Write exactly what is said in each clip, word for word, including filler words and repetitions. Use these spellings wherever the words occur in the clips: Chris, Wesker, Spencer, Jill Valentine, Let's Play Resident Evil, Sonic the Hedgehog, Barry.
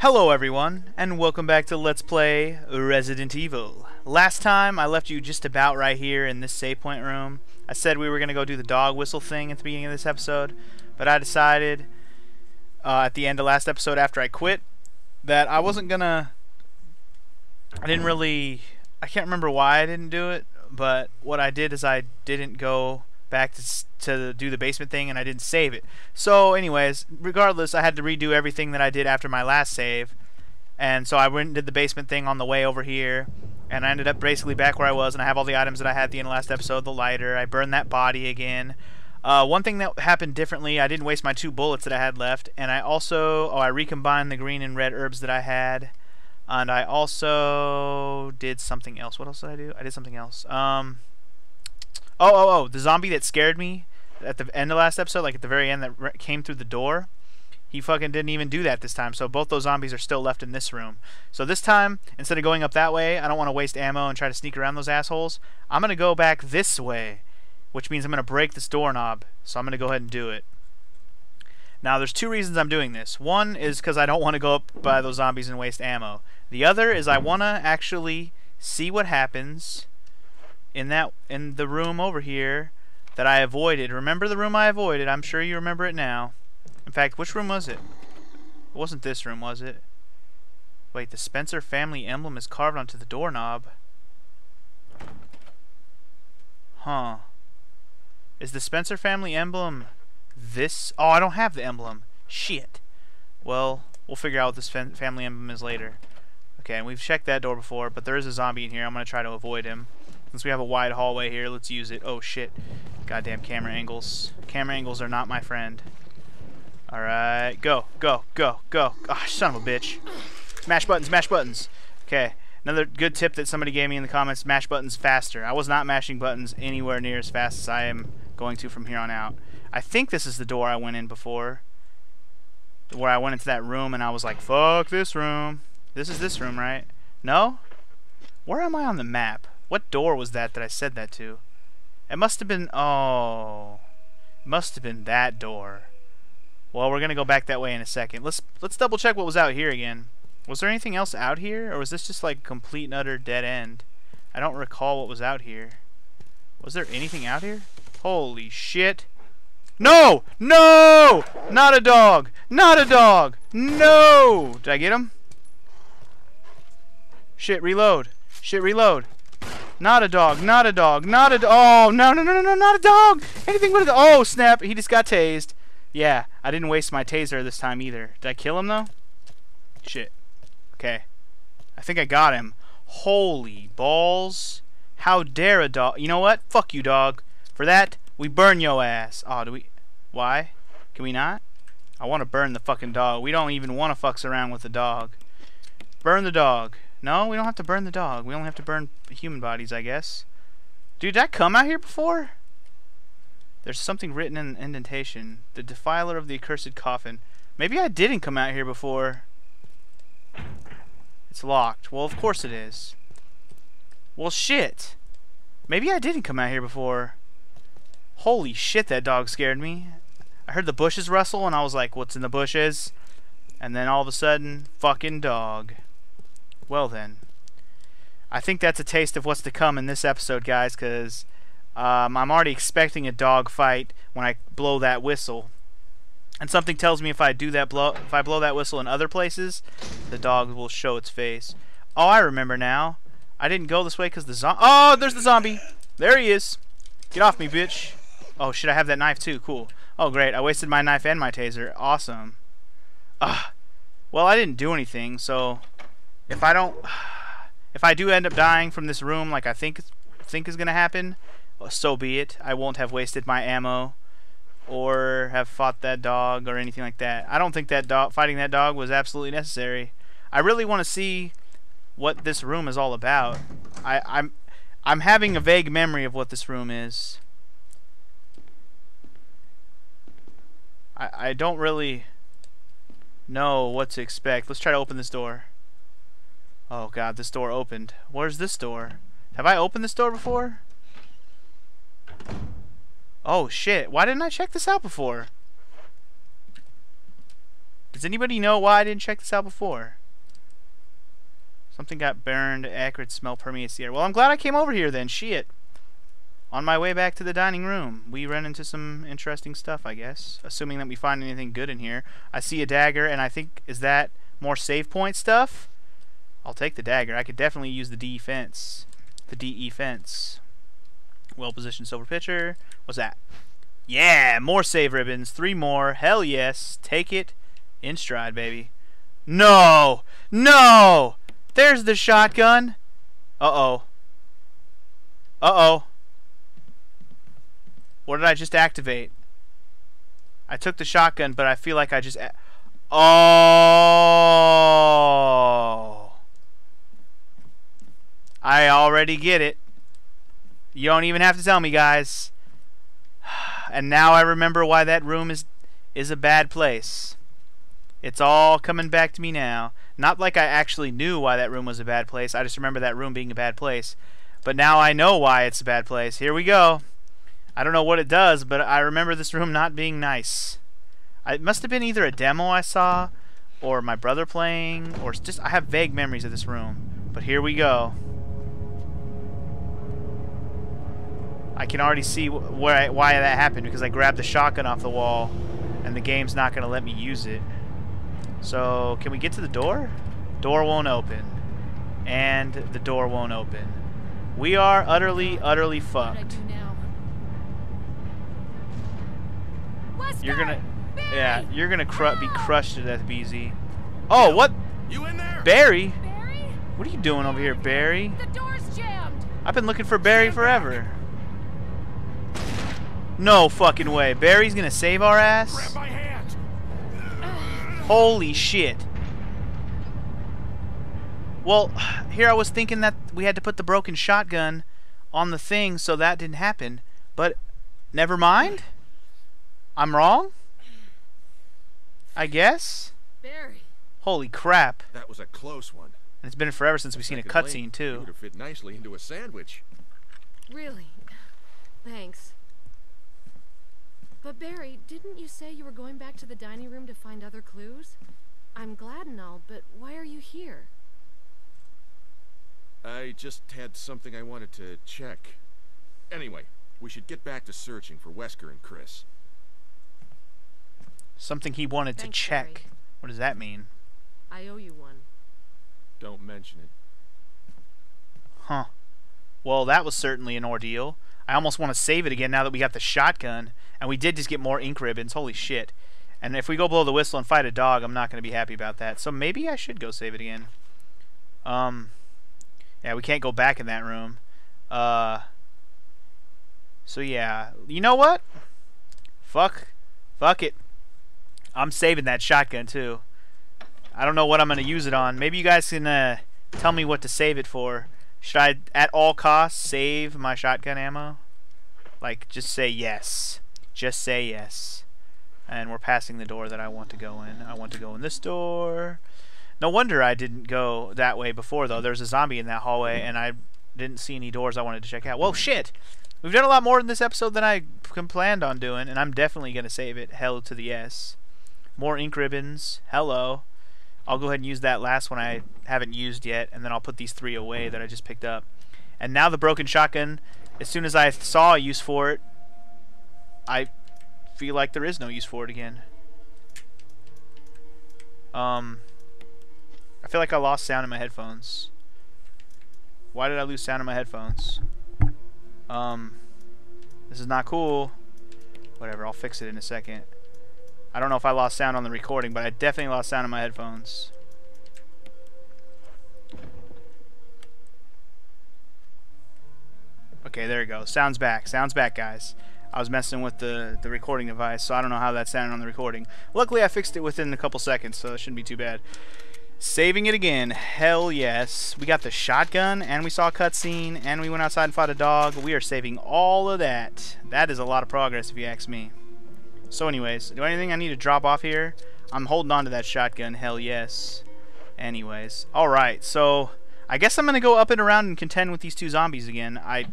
Hello everyone, and welcome back to Let's Play Resident Evil. Last time I left you just about right here in this save point room. I said we were going to go do the dog whistle thing at the beginning of this episode, but I decided uh, at the end of last episode after I quit that I wasn't going to... I didn't really... I can't remember why I didn't do it, but what I did is I didn't go back to, to do the basement thing, and I didn't save it. So anyways, regardless, I had to redo everything that I did after my last save, and so I went and did the basement thing on the way over here, and I ended up basically back where I was, and I have all the items that I had at the end of last episode, the lighter, I burned that body again. Uh, one thing that happened differently, I didn't waste my two bullets that I had left, and I also, oh, I recombined the green and red herbs that I had, and I also did something else. What else did I do? I did something else. Um... Oh, oh, oh, the zombie that scared me at the end of last episode, like at the very end that came through the door, he fucking didn't even do that this time, so both those zombies are still left in this room. So this time, instead of going up that way, I don't want to waste ammo and try to sneak around those assholes. I'm going to go back this way, which means I'm going to break this doorknob, so I'm going to go ahead and do it. Now, there's two reasons I'm doing this. One is because I don't want to go up by those zombies and waste ammo. The other is I want to actually see what happens... in that in the room over here that I avoided. Remember the room I avoided? I'm sure you remember it now. In fact, which room was it? It wasn't this room, was it? Wait, the Spencer family emblem is carved onto the doorknob. Huh. Is the Spencer family emblem this? Oh, I don't have the emblem. Shit. Well, we'll figure out what this fam family emblem is later. Okay, and we've checked that door before, but there is a zombie in here. I'm going to try to avoid him. Since we have a wide hallway here, let's use it. Oh, shit. Goddamn camera angles. Camera angles are not my friend. Alright. Go, go, go, go. Ah, oh, son of a bitch. Mash buttons, mash buttons. Okay. Another good tip that somebody gave me in the comments, mash buttons faster. I was not mashing buttons anywhere near as fast as I am going to from here on out. I think this is the door I went in before. Where I went into that room and I was like, fuck this room. This is this room, right? No? Where am I on the map? What door was that that I said that to? It must have been... Oh. It must have been that door. Well, we're going to go back that way in a second. Let's let's double check what was out here again. Was there anything else out here? Or was this just like complete and utter dead end? I don't recall what was out here. Was there anything out here? Holy shit. No! No! Not a dog! Not a dog! No! Did I get him? Shit, reload. Shit, reload. Not a dog, not a dog, not a dog. Oh, no, no, no, no, no, not a dog. Anything but a dog. Oh, snap. He just got tased. Yeah, I didn't waste my taser this time either. Did I kill him, though? Shit. Okay. I think I got him. Holy balls. How dare a dog. You know what? Fuck you, dog. For that, we burn your ass. Oh, do we? Why? Can we not? I want to burn the fucking dog. We don't even want to fucks around with the dog. Burn the dog. No, we don't have to burn the dog. We only have to burn human bodies, I guess. Dude, did I come out here before? There's something written in the indentation. The defiler of the accursed coffin. Maybe I didn't come out here before. It's locked. Well, of course it is. Well, shit. Maybe I didn't come out here before. Holy shit, that dog scared me. I heard the bushes rustle, and I was like, what's in the bushes? And then all of a sudden, fucking dog. Well then, I think that's a taste of what's to come in this episode, guys, because um, I'm already expecting a dog fight when I blow that whistle, and something tells me if I do that blow, if I blow that whistle in other places, the dog will show its face. Oh, I remember now. I didn't go this way because the zombie. Oh, there's the zombie. There he is. Get off me, bitch. Oh, should I have that knife too? Cool. Oh, great. I wasted my knife and my taser. Awesome. Ah. Well, I didn't do anything, so. If I don't, if I do end up dying from this room like I think think is gonna happen, so be it. I won't have wasted my ammo or have fought that dog or anything like that. I don't think that dog fighting that dog was absolutely necessary. I really want to see what this room is all about. I, I'm I'm having a vague memory of what this room is. I I don't really know what to expect. Let's try to open this door. Oh god, this door opened. Where's this door? Have I opened this door before? Oh shit, why didn't I check this out before? Does anybody know why I didn't check this out before? Something got burned. Acrid smell permeates the air. Well, I'm glad I came over here then. Shit. On my way back to the dining room, we ran into some interesting stuff, I guess. Assuming that we find anything good in here. I see a dagger, and I think, is that more save point stuff? I'll take the dagger. I could definitely use the defense. The defense. Well-positioned silver pitcher. What's that? Yeah! More save ribbons. Three more. Hell yes. Take it in stride, baby. No! No! There's the shotgun! Uh-oh. Uh-oh. What did I just activate? I took the shotgun, but I feel like I just... A oh! I already get it. You don't even have to tell me, guys. And now I remember why that room is is a bad place. It's all coming back to me now. Not like I actually knew why that room was a bad place. I just remember that room being a bad place. But now I know why it's a bad place. Here we go. I don't know what it does, but I remember this room not being nice. It must have been either a demo I saw, or my brother playing, or just I have vague memories of this room. But here we go. I can already see where I, why that happened, because I grabbed the shotgun off the wall, and the game's not going to let me use it. So, can we get to the door? Door won't open. And the door won't open. We are utterly, utterly fucked. You're gonna, Barry! yeah, you're gonna cru be crushed to death, B Z. Oh, what? You in there? Barry? Barry? What are you doing over here, Barry? The door's jammed. I've been looking for Barry Jam forever. Back. No fucking way. Barry's gonna save our ass? Grab my hand. Holy shit. Well, here I was thinking that we had to put the broken shotgun on the thing so that didn't happen, but never mind? I'm wrong? I guess? Barry. Holy crap. That was a close one. And it's been forever since we've seen a cutscene, too. It would have fit nicely into a sandwich. Really? Thanks. But Barry, didn't you say you were going back to the dining room to find other clues? I'm glad and all, but why are you here? I just had something I wanted to check. Anyway, we should get back to searching for Wesker and Chris. Something he wanted Thanks, to check. Barry. What does that mean? I owe you one. Don't mention it. Huh. Well, that was certainly an ordeal. I almost want to save it again now that we got the shotgun. And we did just get more ink ribbons. Holy shit. And if we go blow the whistle and fight a dog, I'm not going to be happy about that. So maybe I should go save it again. Um. Yeah, we can't go back in that room. Uh. So yeah. You know what? Fuck. Fuck it. I'm saving that shotgun, too. I don't know what I'm going to use it on. Maybe you guys can uh, tell me what to save it for. Should I, at all costs, save my shotgun ammo? Like, just say yes. Just say yes. And we're passing the door that I want to go in. I want to go in this door. No wonder I didn't go that way before, though. There's a zombie in that hallway, and I didn't see any doors I wanted to check out. Whoa, shit! We've done a lot more in this episode than I planned on doing, and I'm definitely going to save it. Hell to the yes. More ink ribbons. Hello. I'll go ahead and use that last one I haven't used yet, and then I'll put these three away that I just picked up. And now the broken shotgun, as soon as I saw a use for it, I feel like there is no use for it again. Um, I feel like I lost sound in my headphones. Why did I lose sound in my headphones? Um, this is not cool. Whatever, I'll fix it in a second. I don't know if I lost sound on the recording, but I definitely lost sound in my headphones. Okay, there you go. Sound's back. Sound's back, guys. I was messing with the, the recording device, so I don't know how that sounded on the recording. Luckily, I fixed it within a couple seconds, so it shouldn't be too bad. Saving it again. Hell yes. We got the shotgun, and we saw a cutscene, and we went outside and fought a dog. We are saving all of that. That is a lot of progress, if you ask me. So anyways, do anything I need to drop off here? I'm holding on to that shotgun, hell yes. Anyways, alright, so I guess I'm going to go up and around and contend with these two zombies again. I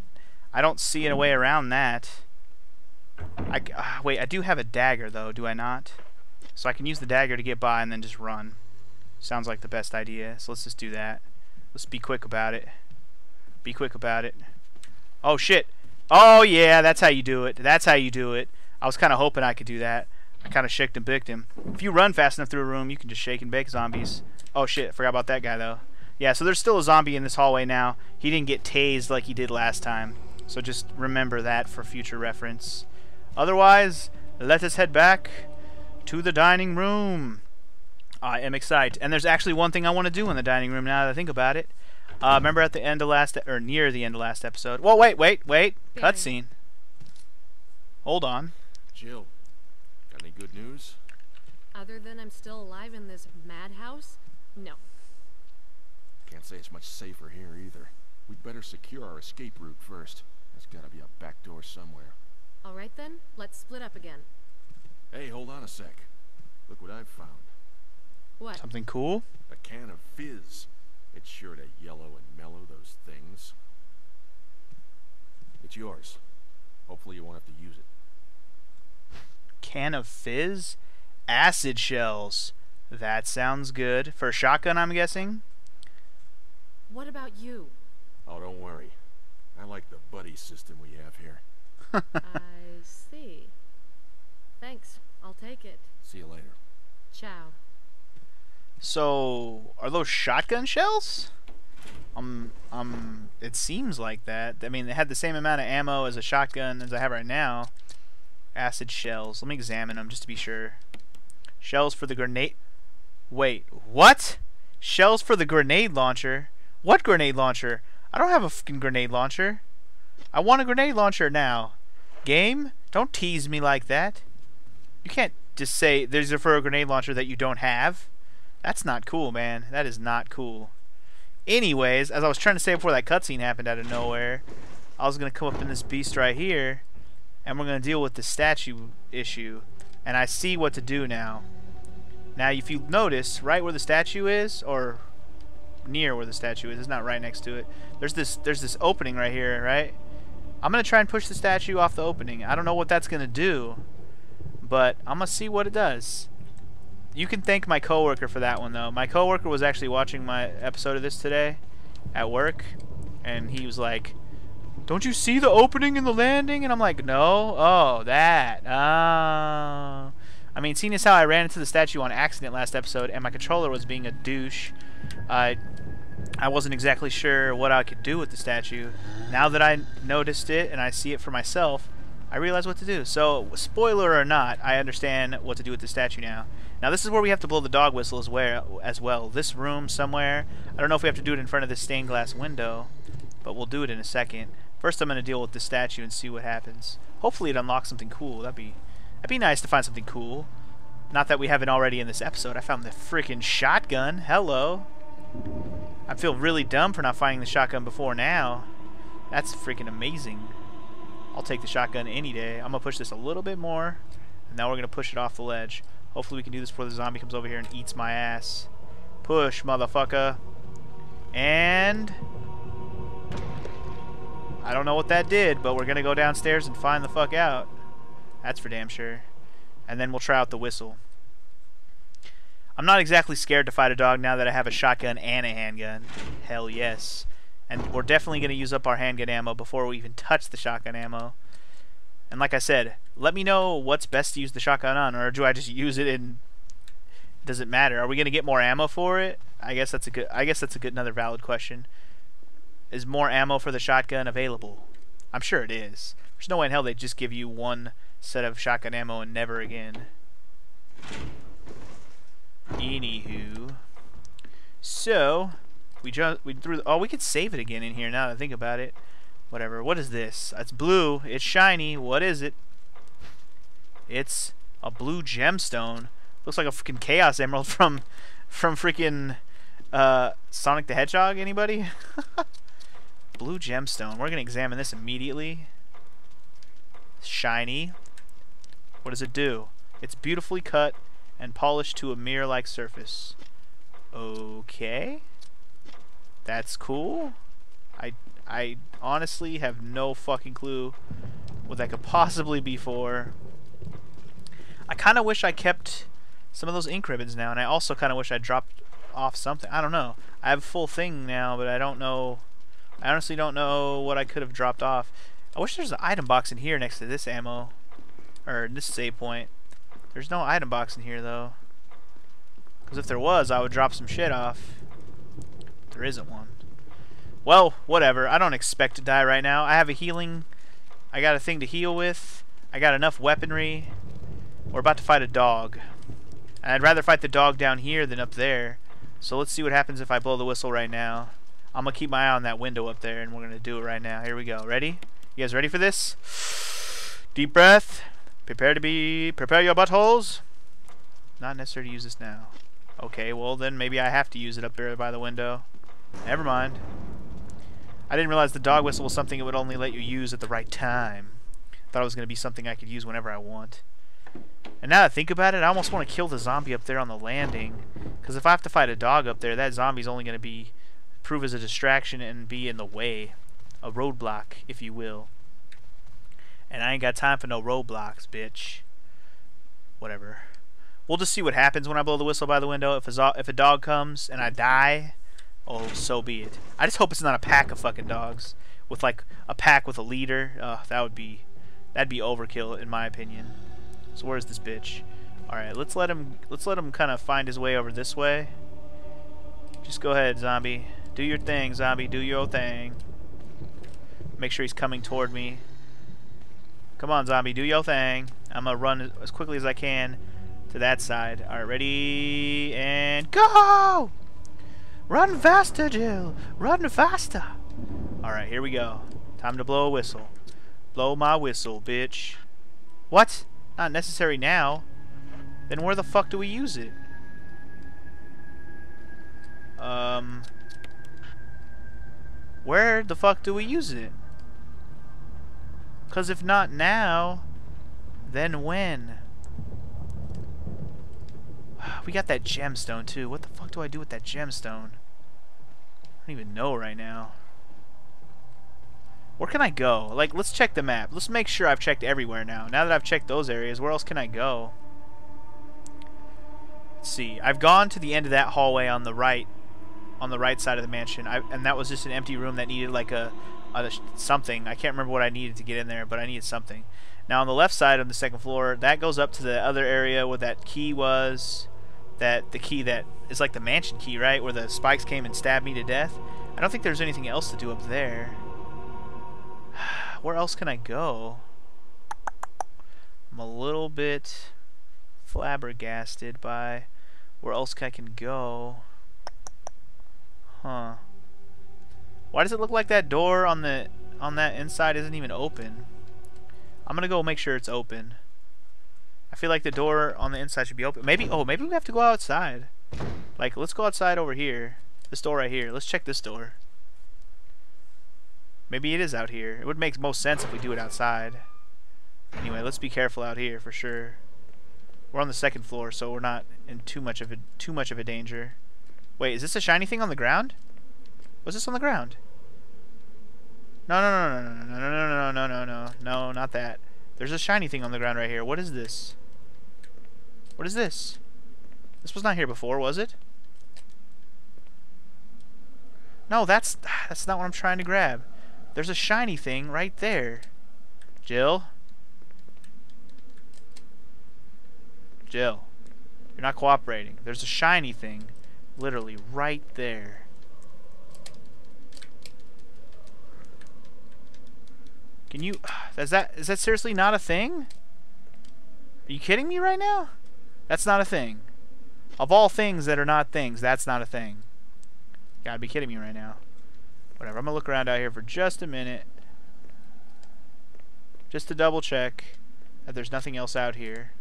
I don't see a way around that. I, uh, wait, I do have a dagger though, do I not? So I can use the dagger to get by and then just run. Sounds like the best idea. So let's just do that. Let's be quick about it. Be quick about it. Oh shit. Oh yeah, that's how you do it. That's how you do it. I was kind of hoping I could do that. I kind of shaked and bicked him. If you run fast enough through a room, you can just shake and bake zombies. Oh shit, forgot about that guy though. Yeah, so there's still a zombie in this hallway now. He didn't get tased like he did last time. So just remember that for future reference. Otherwise, let us head back to the dining room. I am excited. And there's actually one thing I want to do in the dining room now that I think about it. Uh, remember at the end of last, or near the end of last episode. Whoa, wait, wait, wait. Barry. Cutscene. Hold on. Jill, got any good news? Other than I'm still alive in this madhouse? No. Can't say it's much safer here either. We'd better secure our escape route first. There's gotta be a back door somewhere. Alright then, let's split up again. Hey, hold on a sec. Look what I've found. What? Something cool? A can of fizz. It's sure to yellow and mellow those things. It's yours. Hopefully you won't have to use it. Can of fizz? Acid shells. That sounds good. For a shotgun, I'm guessing? What about you? Oh, don't worry. I like the buddy system we have here. I see. Thanks. I'll take it. See you later. Ciao. So, are those shotgun shells? Um, um, it seems like that. I mean, they had the same amount of ammo as a shotgun as I have right now. Acid shells. Let me examine them just to be sure. Shells for the grenade... Wait, what? Shells for the grenade launcher? What grenade launcher? I don't have a fucking grenade launcher. I want a grenade launcher now. Game, don't tease me like that. You can't just say there's a for a grenade launcher that you don't have. That's not cool, man. That is not cool. Anyways, as I was trying to say before that cutscene happened out of nowhere, I was going to come up in this beast right here, and we're going to deal with the statue issue. And I see what to do now. Now, if you notice, right where the statue is, or near where the statue is, it's not right next to it, there's this there's this opening right here, right? I'm going to try and push the statue off the opening. I don't know what that's going to do, but I'm going to see what it does. You can thank my coworker for that one, though. My coworker was actually watching my episode of this today at work, and he was like, "Don't you see the opening in the landing?" And I'm like, "No, oh, that, oh." I mean, seeing as how I ran into the statue on accident last episode, and my controller was being a douche, I, I wasn't exactly sure what I could do with the statue. Now that I noticed it and I see it for myself, I realize what to do. So, spoiler or not, I understand what to do with the statue now. Now this is where we have to blow the dog whistle as well, as well. This room somewhere. I don't know if we have to do it in front of this stained glass window, but we'll do it in a second. First I'm going to deal with the statue and see what happens. Hopefully it unlocks something cool. That'd be, that'd be nice to find something cool. Not that we haven't already in this episode. I found the freaking shotgun. Hello. I feel really dumb for not finding the shotgun before now. That's freaking amazing. I'll take the shotgun any day. I'm going to push this a little bit more. And now we're going to push it off the ledge. Hopefully we can do this before the zombie comes over here and eats my ass. Push, motherfucker. And... I don't know what that did, but we're going to go downstairs and find the fuck out. That's for damn sure. And then we'll try out the whistle. I'm not exactly scared to fight a dog now that I have a shotgun and a handgun. Hell yes. And we're definitely going to use up our handgun ammo before we even touch the shotgun ammo. And like I said, let me know what's best to use the shotgun on, or do I just use it in? Does it matter? Are we gonna get more ammo for it? I guess that's a good. I guess that's a good, another valid question. Is more ammo for the shotgun available? I'm sure it is. There's no way in hell they just give you one set of shotgun ammo and never again. Anywho, so we just we threw. Oh, we could save it again in here now that I think about it. Whatever. What is this? It's blue. It's shiny. What is it? It's a blue gemstone. Looks like a freaking Chaos Emerald from from freaking uh, Sonic the Hedgehog. Anybody? Blue gemstone. We're gonna examine this immediately. Shiny. What does it do? It's beautifully cut and polished to a mirror-like surface. Okay. That's cool. I. I honestly have no fucking clue what that could possibly be for. I kind of wish I kept some of those ink ribbons now, and I also kind of wish I dropped off something. I don't know. I have a full thing now, but I don't know. I honestly don't know what I could have dropped off. I wish there's an item box in here next to this ammo, or this save point. There's no item box in here though, because if there was, I would drop some shit off. There isn't one. Well, whatever. I don't expect to die right now. I have a healing. I got a thing to heal with. I got enough weaponry. We're about to fight a dog. And I'd rather fight the dog down here than up there. So let's see what happens if I blow the whistle right now. I'm going to keep my eye on that window up there, and we're going to do it right now. Here we go. Ready? You guys ready for this? Deep breath. Prepare to be... Prepare your buttholes. Not necessary to use this now. Okay, well then maybe I have to use it up there by the window. Never mind. I didn't realize the dog whistle was something it would only let you use at the right time. Thought it was going to be something I could use whenever I want. And now that I think about it, I almost want to kill the zombie up there on the landing. Because if I have to fight a dog up there, that zombie's only going to be... prove as a distraction and be in the way. A roadblock, if you will. And I ain't got time for no roadblocks, bitch. Whatever. We'll just see what happens when I blow the whistle by the window. If a, if a dog comes and I die... oh, so be it. I just hope it's not a pack of fucking dogs. With like a pack with a leader. Uh, that would be that'd be overkill in my opinion. So where's this bitch? Alright, let's let him let's let him kinda find his way over this way. Just go ahead, zombie. Do your thing, zombie, do your thing. Make sure he's coming toward me. Come on, zombie, do your thing. I'm gonna run as quickly as I can to that side. Alright, ready and go! Run faster, Jill! Run faster! Alright, here we go. Time to blow a whistle. Blow my whistle, bitch. What? Not necessary now. Then where the fuck do we use it? Um... Where the fuck do we use it? Because if not now, then when? We got that gemstone too. What the fuck do I do with that gemstone? I don't even know right now. Where can I go? Like, let's check the map. Let's make sure I've checked everywhere now. Now that I've checked those areas, where else can I go? Let's see. I've gone to the end of that hallway on the right, on the right side of the mansion, I, and that was just an empty room that needed like a, a something. I can't remember what I needed to get in there, but I needed something. Now on the left side on the second floor, that goes up to the other area where that key was. That the key that is like the mansion key, right? Where the spikes came and stabbed me to death. I don't think there's anything else to do up there. Where else can I go? I'm a little bit flabbergasted by where else I can go. Huh. Why does it look like that door on the on that inside isn't even open? I'm gonna go make sure it's open. I feel like the door on the inside should be open. Maybe, oh, maybe we have to go outside. Like, let's go outside over here. This door right here. Let's check this door. Maybe it is out here. It would make most sense if we do it outside. Anyway, let's be careful out here for sure. We're on the second floor, so we're not in too much of a too much of a danger. Wait, is this a shiny thing on the ground? Was this on the ground? No, no, no, no, no, no, no, no, no, no, no, no, not that. There's a shiny thing on the ground right here. What is this? What is this? This was not here before, was it? No, that's that's not what I'm trying to grab. There's a shiny thing right there. Jill? Jill, you're not cooperating. There's a shiny thing literally right there. Can you... Is that, is that seriously not a thing? Are you kidding me right now? That's not a thing. Of all things that are not things, that's not a thing. You gotta be kidding me right now. Whatever, I'm gonna look around out here for just a minute. Just to double check that there's nothing else out here.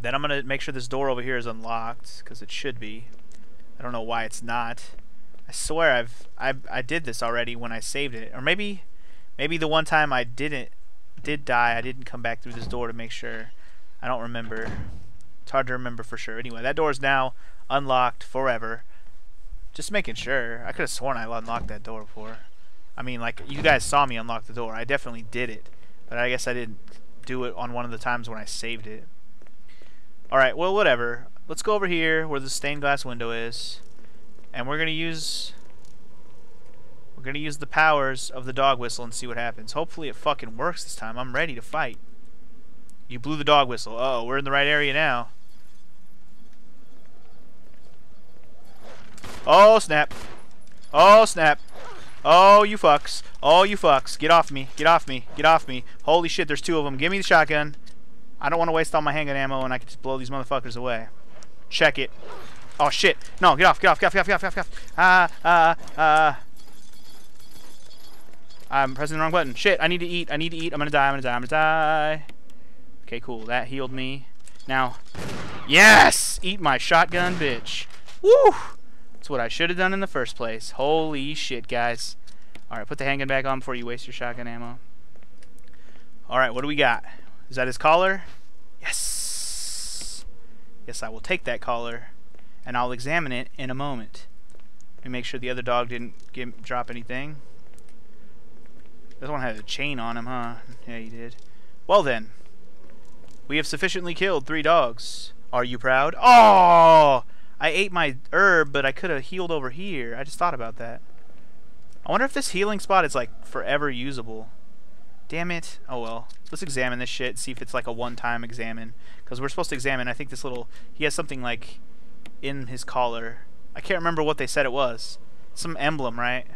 Then I'm gonna make sure this door over here is unlocked, because it should be. I don't know why it's not. I swear I've, I've I did this already when I saved it, or maybe maybe the one time I didn't did die, I didn't come back through this door to make sure. I don't remember. It's hard to remember for sure. Anyway, that door is now unlocked forever. Just making sure. I could have sworn I unlocked that door before. I mean, like, you guys saw me unlock the door. I definitely did it, but I guess I didn't do it on one of the times when I saved it. Alright, well, whatever. Let's go over here where the stained glass window is. And we're gonna use... We're gonna use the powers of the dog whistle and see what happens. Hopefully it fucking works this time. I'm ready to fight. You blew the dog whistle. Uh-oh, we're in the right area now. Oh, snap. Oh, snap. Oh, you fucks. Oh, you fucks. Get off me. Get off me. Get off me. Holy shit, there's two of them. Give me the shotgun. I don't want to waste all my handgun ammo and I can just blow these motherfuckers away. Check it. Oh, shit. No, get off. Get off. Get off. Get off. Get off. Get off. Ah, ah, ah. I'm pressing the wrong button. Shit, I need to eat. I need to eat. I'm going to die. I'm going to die. I'm going to die. Okay, cool. That healed me. Now, yes! Eat my shotgun, bitch. Woo! That's what I should have done in the first place. Holy shit, guys. Alright, put the handgun back on before you waste your shotgun ammo. Alright, what do we got? Is that his collar? Yes! Yes, I will take that collar, and I'll examine it in a moment. And make sure the other dog didn't give, drop anything. This one had a chain on him, huh? Yeah, he did. Well then, we have sufficiently killed three dogs. Are you proud? Oh! I ate my herb, but I could have healed over here. I just thought about that. I wonder if this healing spot is, like, forever usable. Damn it. Oh, well. Let's examine this shit, see if it's, like, a one-time examine. Because we're supposed to examine, I think this little... He has something, like, in his collar. I can't remember what they said it was. Some emblem, right?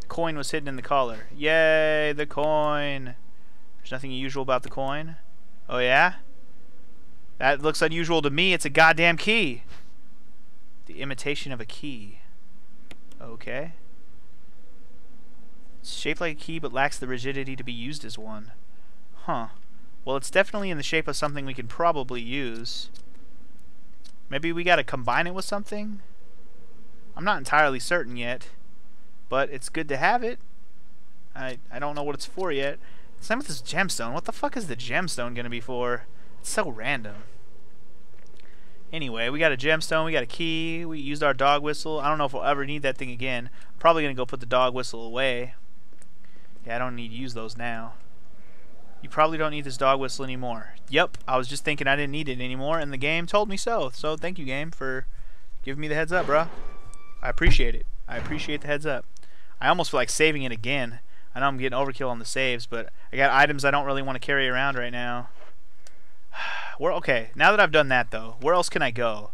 The coin was hidden in the collar. Yay, the coin! There's nothing unusual about the coin. Oh, yeah? That looks unusual to me. It's a goddamn key! The imitation of a key. Okay. It's shaped like a key but lacks the rigidity to be used as one. Huh. Well, it's definitely in the shape of something we can probably use. Maybe we gotta combine it with something? I'm not entirely certain yet. But it's good to have it. I, I don't know what it's for yet. Same with this gemstone. What the fuck is the gemstone gonna be for? It's so random. Anyway, we got a gemstone, we got a key, we used our dog whistle. I don't know if we'll ever need that thing again. I'm probably going to go put the dog whistle away. Yeah, I don't need to use those now. You probably don't need this dog whistle anymore. Yep, I was just thinking I didn't need it anymore, and the game told me so. So thank you, game, for giving me the heads up, bro. I appreciate it. I appreciate the heads up. I almost feel like saving it again. I know I'm getting overkill on the saves, but I got items I don't really want to carry around right now. We're okay, now that I've done that though, where else can I go?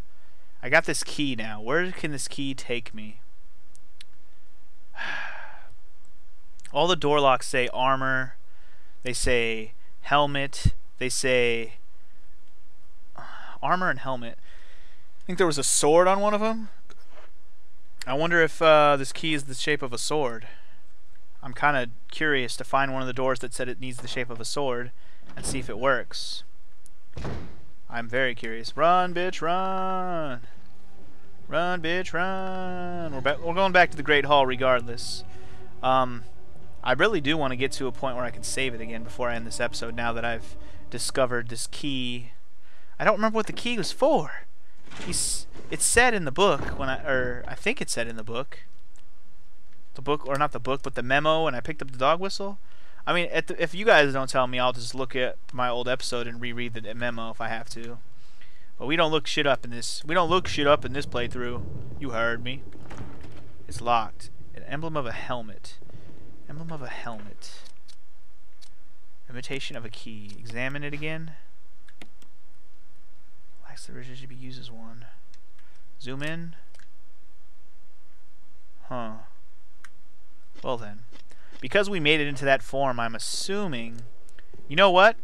I got this key now. Where can this key take me? All the door locks say armor, they say helmet, they say armor and helmet. I think there was a sword on one of them. I wonder if uh, this key is the shape of a sword. I'm kinda curious to find one of the doors that said it needs the shape of a sword and see if it works. I'm very curious. Run, bitch, run! Run, bitch, run! We're back. We're going back to the Great Hall regardless. Um, I really do want to get to a point where I can save it again before I end this episode now that I've discovered this key. I don't remember what the key was for. He's, it said in the book, when I, or I think it said in the book. The book, or not the book, but the memo when I picked up the dog whistle. I mean, at the, if you guys don't tell me, I'll just look at my old episode and reread the memo if I have to. But we don't look shit up in this. We don't look shit up in this playthrough. You heard me. It's locked. An emblem of a helmet. Emblem of a helmet. Imitation of a key. Examine it again. Lacks the rigidity to be used as one. Zoom in. Huh. Well then. Because we made it into that form, I'm assuming... You know what?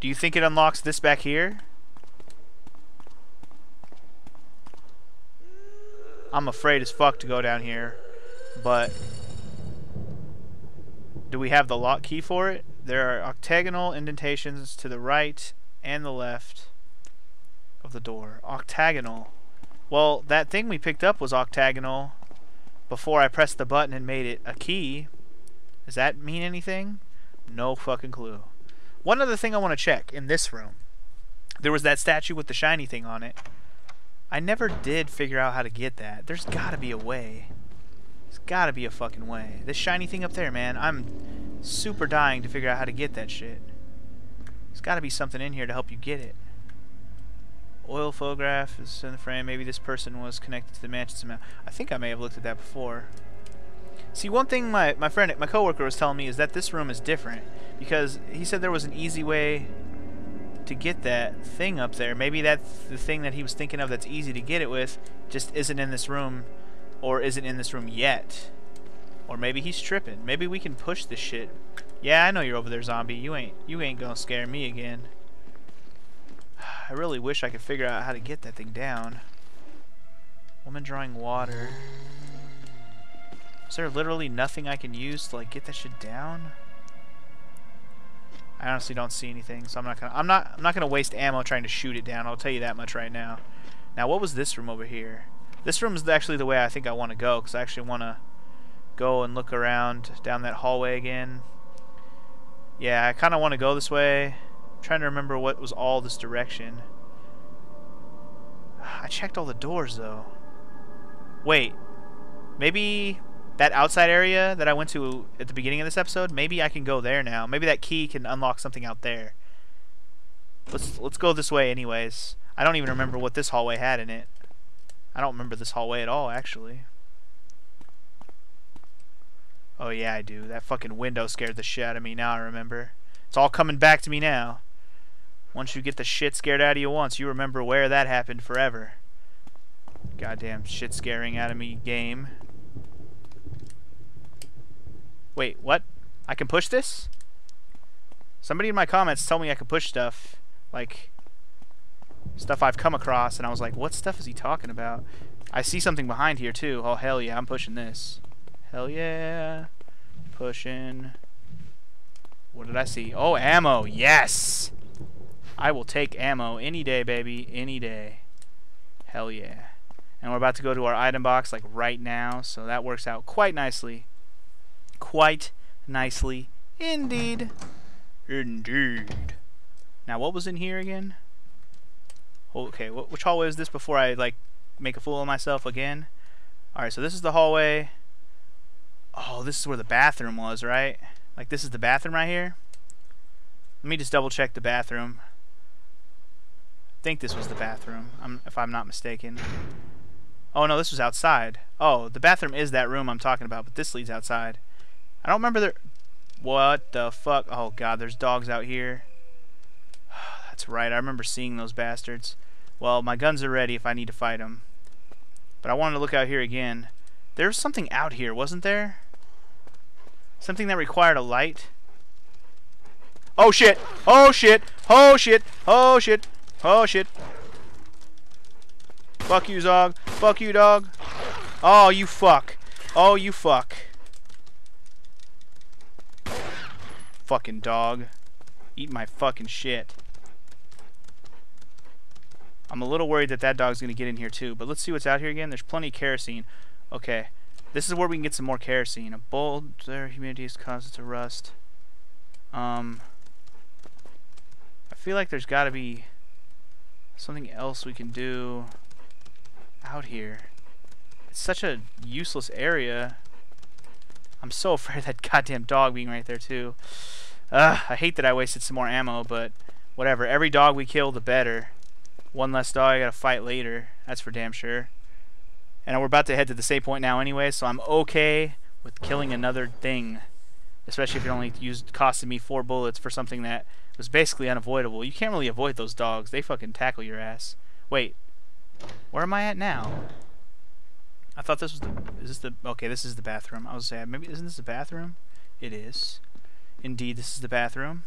Do you think it unlocks this back here? I'm afraid as fuck to go down here, but... Do we have the lock key for it? There are octagonal indentations to the right and the left of the door. Octagonal. Well, that thing we picked up was octagonal before I pressed the button and made it a key. Does that mean anything? No fucking clue. One other thing I want to check in this room. There was that statue with the shiny thing on it. I never did figure out how to get that. There's gotta be a way. There's gotta be a fucking way. This shiny thing up there, man. I'm super dying to figure out how to get that shit. There's gotta be something in here to help you get it. Oil photograph is in the frame. Maybe this person was connected to the mansion somehow. I think I may have looked at that before. See, one thing my, my friend, my coworker was telling me is that this room is different, because he said there was an easy way to get that thing up there. Maybe that's the thing that he was thinking of that's easy to get it with just isn't in this room, or isn't in this room yet. Or maybe he's tripping. Maybe we can push this shit. Yeah, I know you're over there, zombie. You ain't you ain't gonna scare me again. I really wish I could figure out how to get that thing down. Woman drawing water. Is there literally nothing I can use to like get that shit down? I honestly don't see anything, so I'm not gonna I'm not I'm not gonna waste ammo trying to shoot it down, I'll tell you that much right now. Now what was this room over here? This room is actually the way I think I want to go, because I actually want to go and look around down that hallway again. Yeah, I kinda wanna go this way. I'm trying to remember what was all this direction. I checked all the doors though. Wait. Maybe that outside area that I went to at the beginning of this episode, maybe I can go there now. Maybe that key can unlock something out there. Let's let's go this way anyways. I don't even remember what this hallway had in it. I don't remember this hallway at all, actually. Oh yeah, I do. That fucking window scared the shit out of me. Now I remember. It's all coming back to me now. Once you get the shit scared out of you once, you remember where that happened forever. Goddamn shit scaring out of me game. Wait, what? I can push this? Somebody in my comments told me I could push stuff. Like, stuff I've come across, and I was like, what stuff is he talking about? I see something behind here, too. Oh, hell yeah, I'm pushing this. Hell yeah. Pushing. What did I see? Oh, ammo. Yes! I will take ammo any day, baby. Any day. Hell yeah. And we're about to go to our item box, like, right now. So that works out quite nicely. Quite nicely. Indeed. Indeed. Now, what was in here again? Okay, which hallway is this before I, like, make a fool of myself again? Alright, so this is the hallway... Oh, this is where the bathroom was, right? Like, this is the bathroom right here? Let me just double-check the bathroom. I think this was the bathroom, I'm, if I'm not mistaken. Oh, no, this was outside. Oh, the bathroom is that room I'm talking about, but this leads outside. I don't remember there... What the fuck? Oh, God, there's dogs out here. That's right, I remember seeing those bastards. Well, my guns are ready if I need to fight them. But I wanted to look out here again. There was something out here, wasn't there? Something that required a light. Oh shit! Oh shit! Oh shit! Oh shit! Oh shit! Fuck you, Zog! Fuck you, dog! Oh, you fuck! Oh, you fuck! Fucking dog! Eat my fucking shit! I'm a little worried that that dog's gonna get in here too, but let's see what's out here again. There's plenty of kerosene. Okay, this is where we can get some more kerosene. A boulder, humidity has caused it to rust. Um, I feel like there's got to be something else we can do out here. It's such a useless area. I'm so afraid of that goddamn dog being right there too. Ugh, I hate that I wasted some more ammo, but whatever. Every dog we kill, the better. One less dog I gotta fight later. That's for damn sure. And we're about to head to the save point now anyway, so I'm okay with killing another thing. Especially if it only used, costed me four bullets for something that was basically unavoidable. You can't really avoid those dogs. They fucking tackle your ass. Wait. Where am I at now? I thought this was the... Is this the... Okay, this is the bathroom. I was saying, maybe... Isn't this the bathroom? It is. Indeed, this is the bathroom.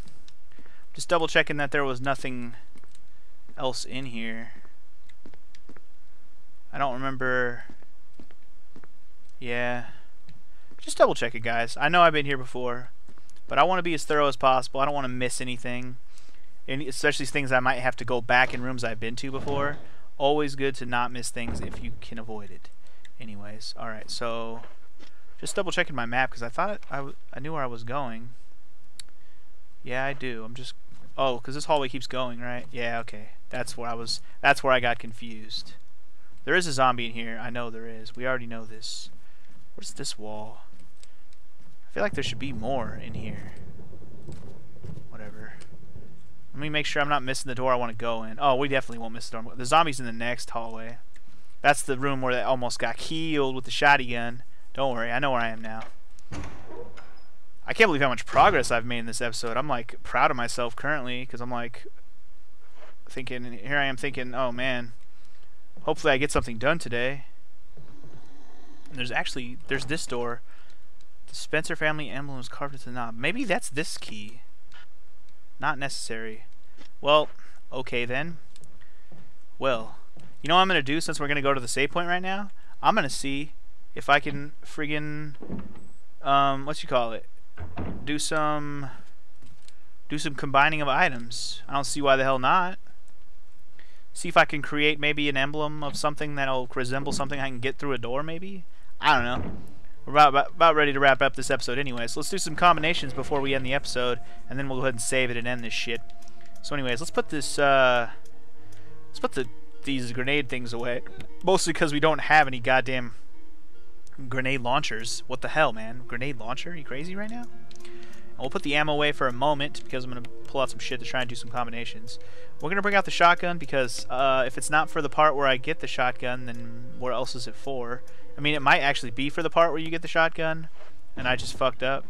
Just double checking that there was nothing else in here. I don't remember. Yeah. Just double check it, guys. I know I've been here before, but I want to be as thorough as possible. I don't want to miss anything, any, especially things I might have to go back in rooms I've been to before. Always good to not miss things if you can avoid it. Anyways, alright, so just double checking my map because I thought I, w I knew where I was going. Yeah, I do. I'm just... Oh, because this hallway keeps going, right? Yeah, okay. That's where I was... That's where I got confused. There is a zombie in here. I know there is. We already know this. Where's this wall? I feel like there should be more in here. Whatever. Let me make sure I'm not missing the door I want to go in. Oh, we definitely won't miss the door. The zombie's in the next hallway. That's the room where they almost got killed with the shotgun. Don't worry, I know where I am now. I can't believe how much progress I've made in this episode. I'm like proud of myself currently because I'm like thinking, here I am thinking, oh man, hopefully I get something done today. And there's actually, there's this door. The Spencer family emblem is carved into the knob. Maybe that's this key. Not necessary. Well, okay then. Well, you know what I'm going to do since we're going to go to the save point right now? I'm going to see if I can friggin' um, what you call it? do some do some combining of items. I don't see why the hell not. See if I can create maybe an emblem of something that'll resemble something I can get through a door maybe? I don't know. We're about, about, about ready to wrap up this episode anyway, so let's do some combinations before we end the episode, and then we'll go ahead and save it and end this shit. So anyways, let's put this uh... let's put the these grenade things away. Mostly because we don't have any goddamn grenade launchers. What the hell, man? Grenade launcher? Are you crazy right now? And we'll put the ammo away for a moment because I'm going to pull out some shit to try and do some combinations. We're going to bring out the shotgun because uh, if it's not for the part where I get the shotgun, then where else is it for? I mean, it might actually be for the part where you get the shotgun and I just fucked up.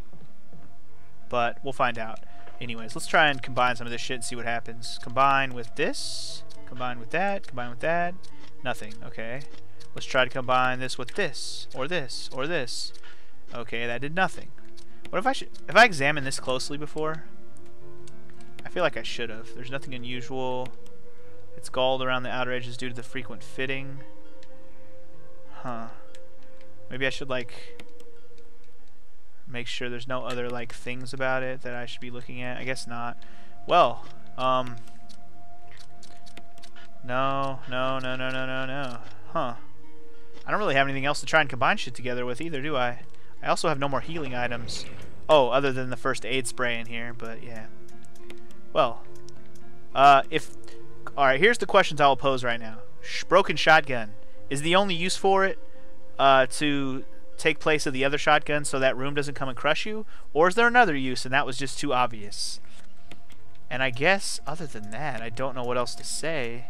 But we'll find out. Anyways, let's try and combine some of this shit and see what happens. Combine with this. Combine with that. Combine with that. Nothing. Okay. Let's try to combine this with this, or this, or this. Okay, that did nothing. What if I should... Have I examined this closely before? I feel like I should have. There's nothing unusual. It's galled around the outer edges due to the frequent fitting. Huh. Maybe I should, like... make sure there's no other, like, things about it that I should be looking at. I guess not. Well, um... No, no, no, no, no, no, no. Huh. I don't really have anything else to try and combine shit together with either, do I? I also have no more healing items. Oh, other than the first aid spray in here, but yeah. Well, uh, if... Alright, here's the questions I'll pose right now. Sh broken shotgun. Is the only use for it uh, to take place of the other shotgun so that room doesn't come and crush you? Or is there another use and that was just too obvious? And I guess, other than that, I don't know what else to say.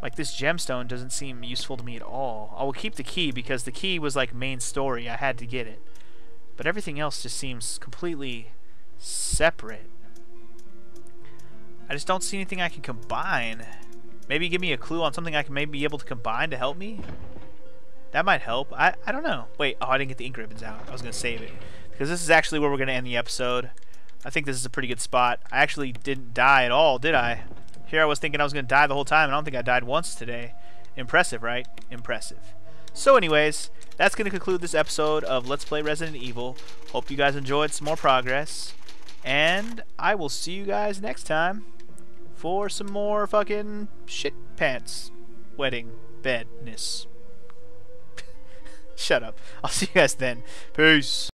Like, this gemstone doesn't seem useful to me at all. I will keep the key because the key was, like, main story. I had to get it. But everything else just seems completely separate. I just don't see anything I can combine. Maybe give me a clue on something I can maybe be able to combine to help me? That might help. I, I don't know. Wait, oh, I didn't get the ink ribbons out. I was going to save it. Because this is actually where we're going to end the episode. I think this is a pretty good spot. I actually didn't die at all, did I? Here I was thinking I was going to die the whole time, and I don't think I died once today. Impressive, right? Impressive. So anyways, that's going to conclude this episode of Let's Play Resident Evil. Hope you guys enjoyed some more progress. And I will see you guys next time for some more fucking shit pants wedding bedness. Shut up. I'll see you guys then. Peace.